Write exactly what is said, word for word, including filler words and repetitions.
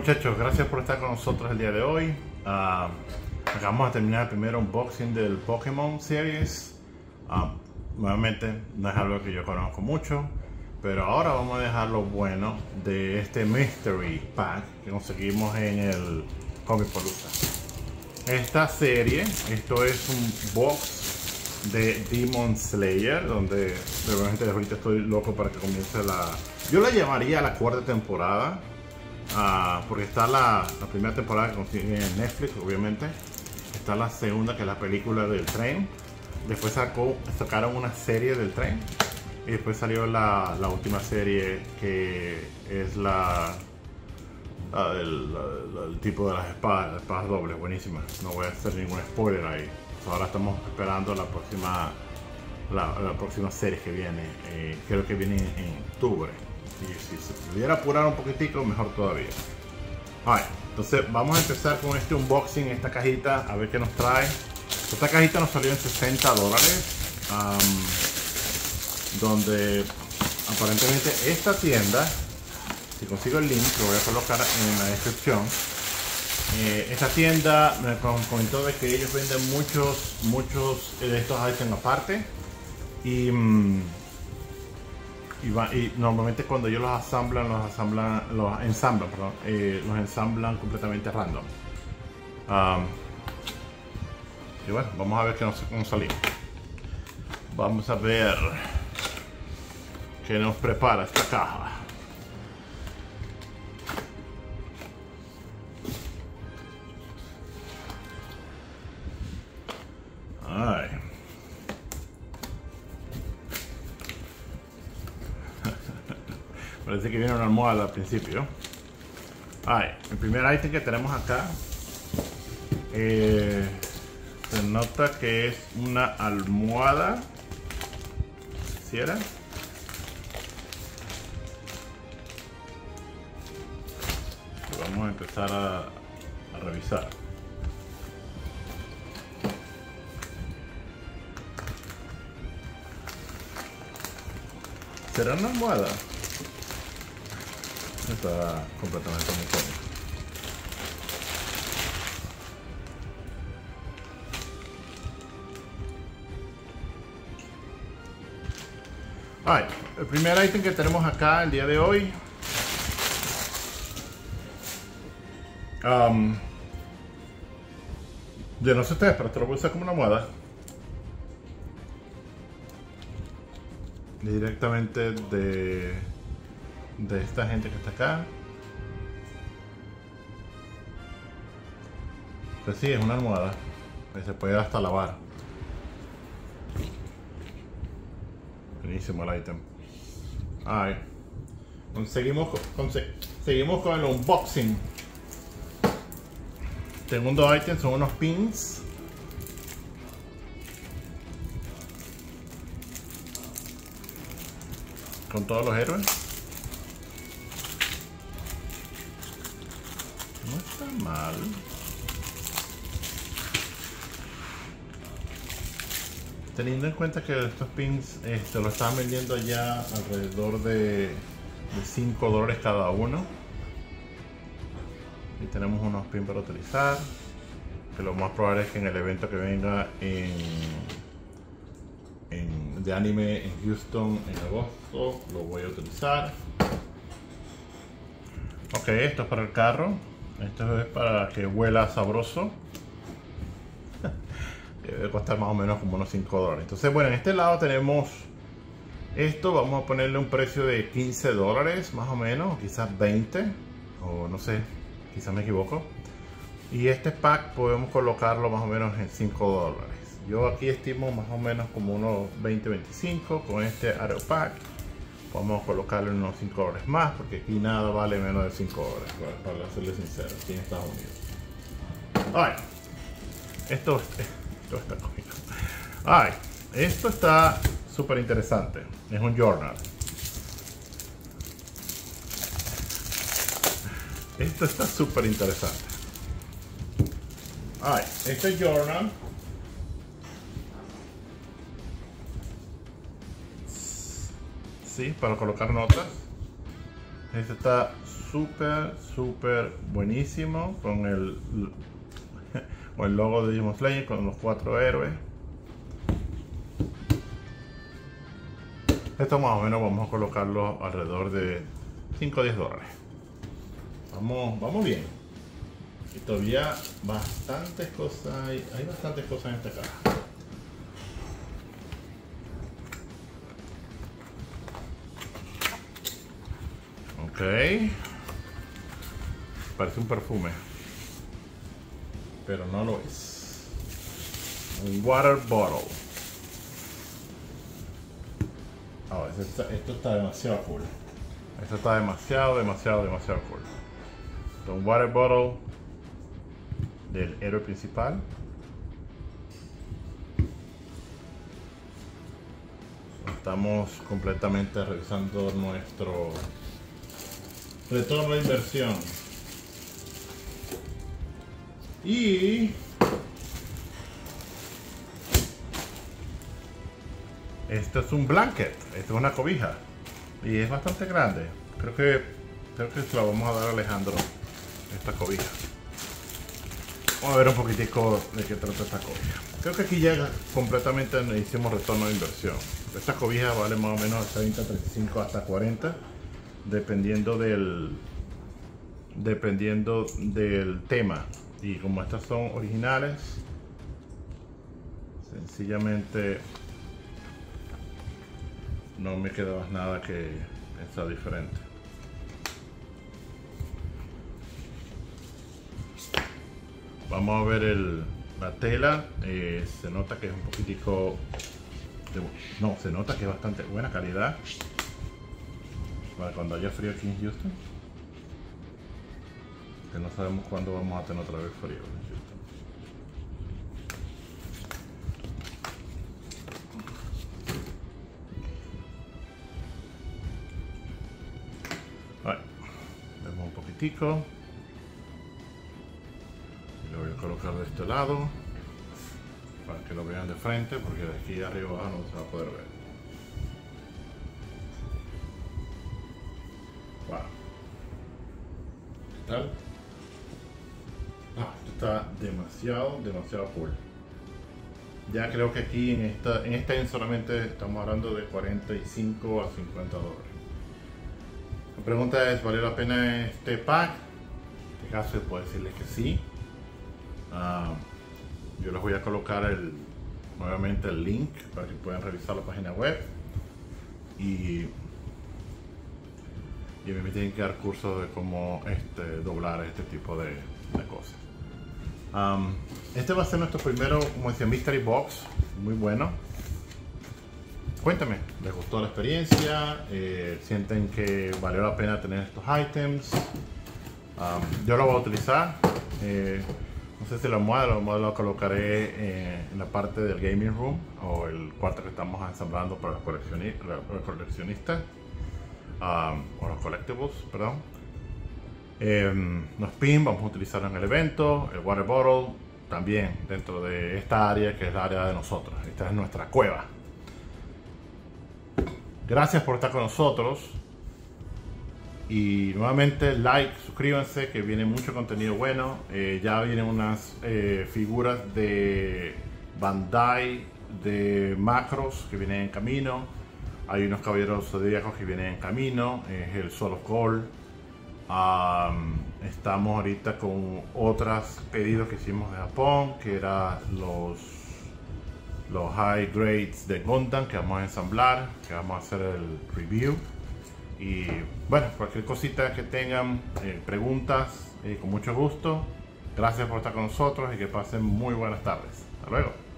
muchachos, gracias por estar con nosotros el día de hoy. Uh, acabamos de terminar el primer unboxing del Pokémon Series. Uh, nuevamente, no es algo que yo conozco mucho, pero ahora vamos a dejar lo bueno de este Mystery Pack que conseguimos en el Comicpalooza. Esta serie, esto es un box de Demon Slayer, donde realmente ahorita estoy loco para que comience la... Yo la llamaría la cuarta temporada, uh, porque está la, la primera temporada que consigue en Netflix, obviamente. Está la segunda, que es la película del tren. Después sacó, sacaron una serie del tren. Y después salió la, la última serie, que es la, la, del, la del tipo de las espadas, las espadas dobles, buenísima. No voy a hacer ningún spoiler ahí. Ahora estamos esperando la próxima, la, la próxima serie que viene, eh, creo que viene en octubre. Y si se pudiera apurar un poquitico, mejor todavía. Alright, entonces vamos a empezar con este unboxing, esta cajita, a ver qué nos trae. Esta cajita nos salió en sesenta dólares. Um, donde aparentemente esta tienda, si consigo el link lo voy a colocar en la descripción, eh, esta tienda me comentó de que ellos venden muchos muchos de estos items aparte y, y, va, y normalmente cuando ellos los asamblan los asamblan los ensamblan perdón, eh, los ensamblan completamente random. Um, y bueno, vamos a ver qué nos, nos salió. Vamos a ver que nos prepara esta caja. Ay. Parece que viene una almohada al principio. Ay, el primer ítem que tenemos acá, eh, se nota que es una almohada. ¿Sí era? Vamos a empezar a, a revisar. ¿Será una almohada? Está completamente muy cómoda. All right, el primer ítem que tenemos acá el día de hoy. Um, yo no sé ustedes, pero esto lo voy a usar como una almohada directamente de de esta gente que está acá. Pues sí, es una almohada que se puede hasta lavar. Buenísimo el item. Ay, conseguimos conse seguimos con el unboxing. Segundo item son unos pins. Con todos los héroes. No está mal. Teniendo en cuenta que estos pins eh, se los estaban vendiendo ya alrededor de, de cinco dólares cada uno. Y tenemos unos pins para utilizar, que lo más probable es que en el evento que venga en, en, de anime en Houston en agosto lo voy a utilizar. Ok, esto es para el carro, esto es para que huela sabroso. Debe costar más o menos como unos cinco dólares. Entonces bueno, en este lado tenemos esto, vamos a ponerle un precio de quince dólares más o menos, quizás veinte, o no sé, quizás me equivoco. Y este pack podemos colocarlo más o menos en cinco dólares. Yo aquí estimo más o menos como unos veinte, veinticinco. Con este aeropack vamos a colocarle unos cinco dólares más, porque aquí nada vale menos de cinco dólares, para, para serle sincero, aquí en Estados Unidos. All right. Esto, esto está cómico. All right. Esto está súper interesante. Es un journal. Esto está súper interesante. All right, este journal sí, para colocar notas. Este está súper, súper buenísimo, con el, con el logo de Demon Slayer, con los cuatro héroes. Esto más o menos vamos a colocarlo alrededor de cinco o diez dólares. Vamos, vamos bien. Y todavía bastantes cosas, hay, hay bastantes cosas en esta caja. Ok. Parece un perfume, pero no lo es. Un water bottle. Oh, esto, esto está demasiado cool. Esto está demasiado, demasiado, demasiado cool. Entonces, un water bottle del héroe principal. Estamos completamente revisando nuestro retorno de inversión. Y esto es un blanket, esto es una cobija y es bastante grande. Creo que, creo que se la vamos a dar a Alejandro, esta cobija. Vamos a ver un poquitico de qué trata esta cobija. Creo que aquí ya completamente hicimos retorno de inversión. Esta cobija vale más o menos treinta, treinta y cinco, hasta cuarenta, dependiendo del, dependiendo del tema. Y como estas son originales, sencillamente no me quedaba nada que está diferente. Vamos a ver el, la tela. Eh, se nota que es un poquitico de, no, se nota que es bastante buena calidad para cuando haya frío aquí en Houston, que no sabemos cuándo vamos a tener otra vez frío en Houston. Lo voy a colocar de este lado para que lo vean de frente, porque de aquí arriba abajo no se va a poder ver. Wow. ¿Qué tal? Ah, esto está demasiado, demasiado cool. Ya creo que aquí en esta, en esta solamente estamos hablando de cuarenta y cinco a cincuenta dólares. La pregunta es, ¿valió la pena este pack? En este caso puedo decirles que sí. Uh, yo les voy a colocar el, nuevamente el link para que puedan revisar la página web. Y, y me tienen que dar cursos de cómo este, doblar este tipo de, de cosas. Um, este va a ser nuestro primero, como decía, Mystery Box. Muy bueno. Cuéntame, ¿les gustó la experiencia? Eh, ¿Sienten que valió la pena tener estos ítems? Um, yo lo voy a utilizar. Eh, no sé si la almohada, la almohada la colocaré eh, en la parte del Gaming Room, o el cuarto que estamos ensamblando para los coleccionistas, los coleccionistas um, o los collectibles, perdón. Eh, los pins vamos a utilizar en el evento, el water bottle también dentro de esta área que es la área de nosotros. Esta es nuestra cueva. Gracias por estar con nosotros y nuevamente like, suscríbanse, que viene mucho contenido bueno. Eh, ya vienen unas eh, figuras de Bandai, de macros que vienen en camino. Hay unos caballeros zodíacos que vienen en camino, es el Solo Call. Um, estamos ahorita con otros pedidos que hicimos de Japón, que eran los... los high grades de Gundam, que vamos a ensamblar, que vamos a hacer el review. Y bueno, cualquier cosita que tengan, eh, preguntas, eh, con mucho gusto. Gracias por estar con nosotros y que pasen muy buenas tardes. Hasta luego.